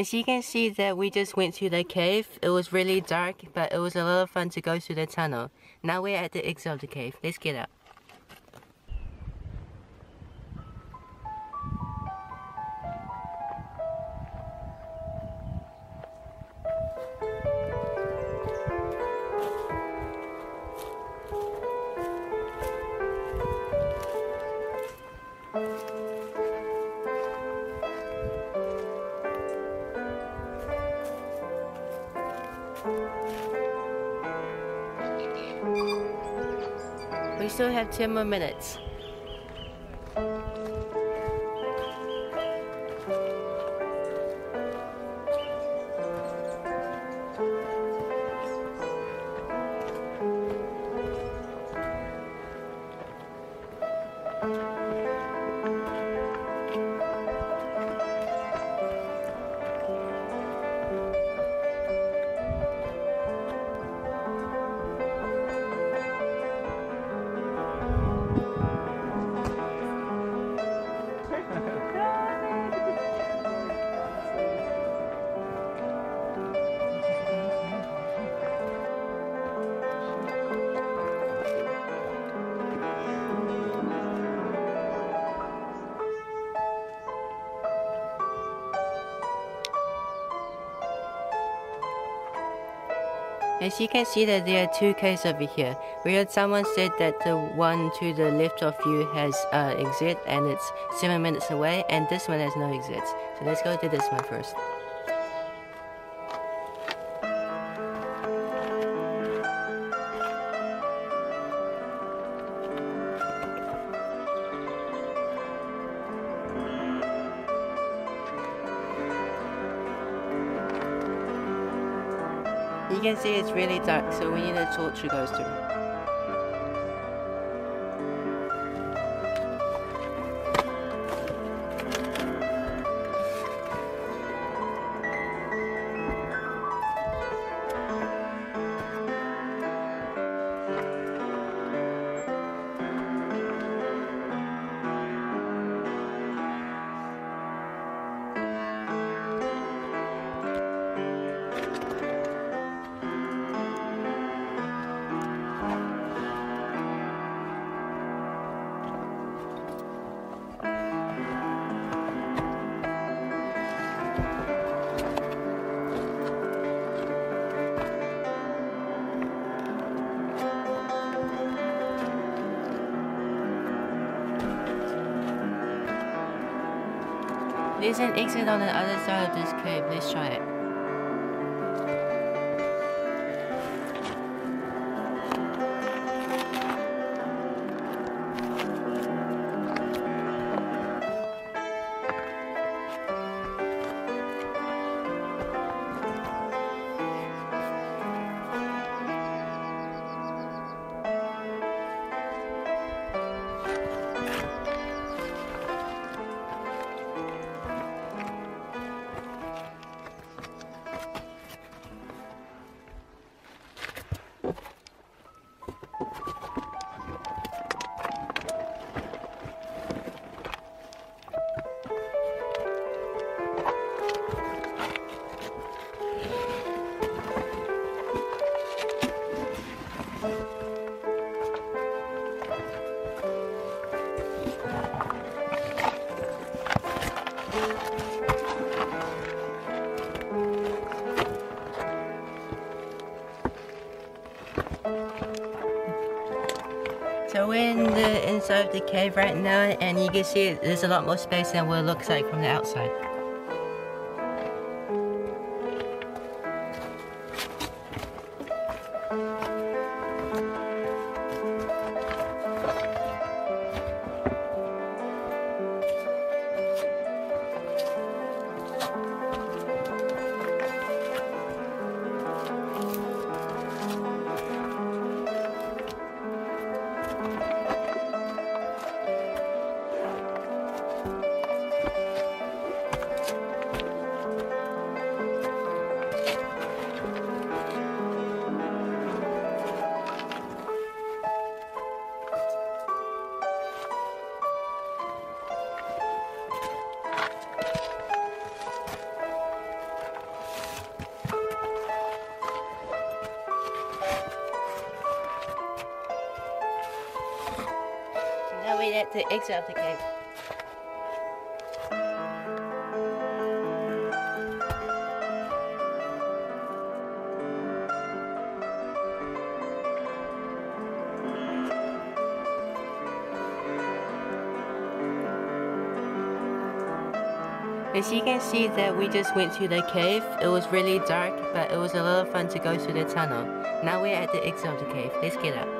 As you can see that we just went to the cave. It was really dark, but it was a lot of fun to go through the tunnel. Now we're at the exit of the cave. Let's get out. We still have 10 more minutes. As you can see that there are two caves over here. Where someone said that the one to the left of you has an exit and it's 7 minutes away, and this one has no exits. So let's go to this one first. You can see it's really dark, so we need a torch to go through. There's an exit on the other side of this cave. Let's try it. So we're in the inside of the cave right now, and you can see there's a lot more space than what it looks like from the outside. made it to the exit of the cave. As you can see that we just went to the cave. It was really dark, but it was a lot of fun to go through the tunnel. Now we're at the exit of the cave. Let's get out.